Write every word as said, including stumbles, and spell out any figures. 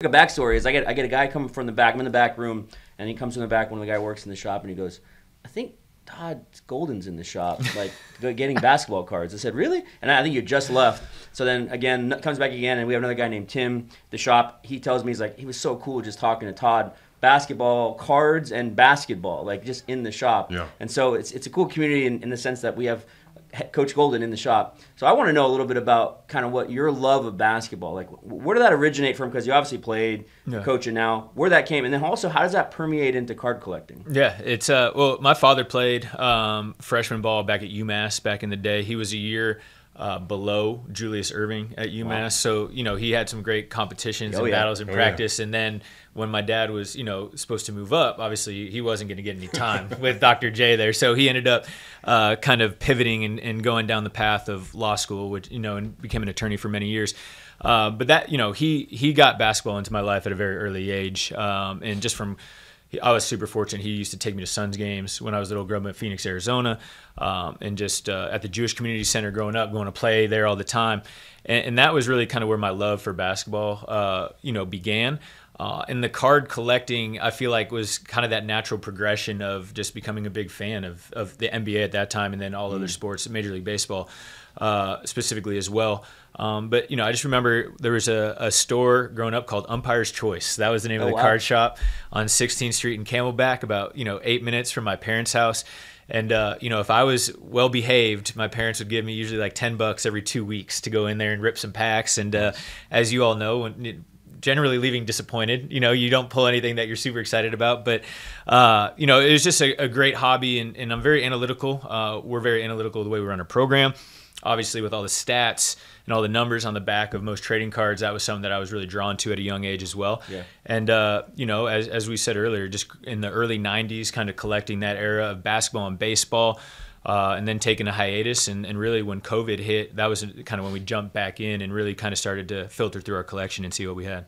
The backstory is I get I get a guy coming from the back. I'm in the back room, and he comes in the back. One of the guy works in the shop, and he goes, "I think Todd Golden's in the shop, like getting basketball cards." I said, "Really?" And I think you just left. So then again, comes back again, and we have another guy named Tim. The shop. He tells me he's like, he was so cool just talking to Todd. Basketball cards and basketball, like just in the shop. Yeah. And so it's it's a cool community in, in the sense that we have Coach Golden in the shop. So I want to know a little bit about kind of what your love of basketball, like where did that originate from? Because you obviously played, yeah. coaching now, where that came, and then also how does that permeate into card collecting? Yeah, it's uh, well, my father played um, freshman ball back at UMass back in the day. He was a year uh, below Julius Irving at UMass, wow. so you know he had some great competitions oh, and yeah. battles in oh, practice, yeah. and then. When my dad was, you know, supposed to move up, obviously he wasn't going to get any time with Doctor J there. So he ended up uh, kind of pivoting and, and going down the path of law school, which, you know, and became an attorney for many years. Uh, but that, you know, he he got basketball into my life at a very early age. Um, and just from, I was super fortunate. He used to take me to Suns games when I was a little growing up in Phoenix, Arizona, um, and just uh, at the Jewish Community Center growing up, going to play there all the time. And, and that was really kind of where my love for basketball, uh, you know, began. Uh, and the card collecting, I feel like, was kind of that natural progression of just becoming a big fan of, of the N B A at that time and then all mm. other sports, Major League Baseball uh, specifically as well. Um, but, you know, I just remember there was a, a store growing up called Umpire's Choice. That was the name oh, of the wow. card shop on sixteenth street in Camelback, about, you know, eight minutes from my parents' house. And, uh, you know, if I was well-behaved, my parents would give me usually like ten bucks every two weeks to go in there and rip some packs. And uh, as you all know, when it, generally leaving disappointed, you know, you don't pull anything that you're super excited about, but, uh, you know, it was just a, a great hobby, and, and I'm very analytical. Uh, we're very analytical the way we run our program, obviously with all the stats and all the numbers on the back of most trading cards. That was something that I was really drawn to at a young age as well. Yeah. And, uh, you know, as, as we said earlier, just in the early nineties, kind of collecting that era of basketball and baseball, Uh, and then taking a hiatus, and, and really when COVID hit, that was kind of when we jumped back in and really kind of started to filter through our collection and see what we had.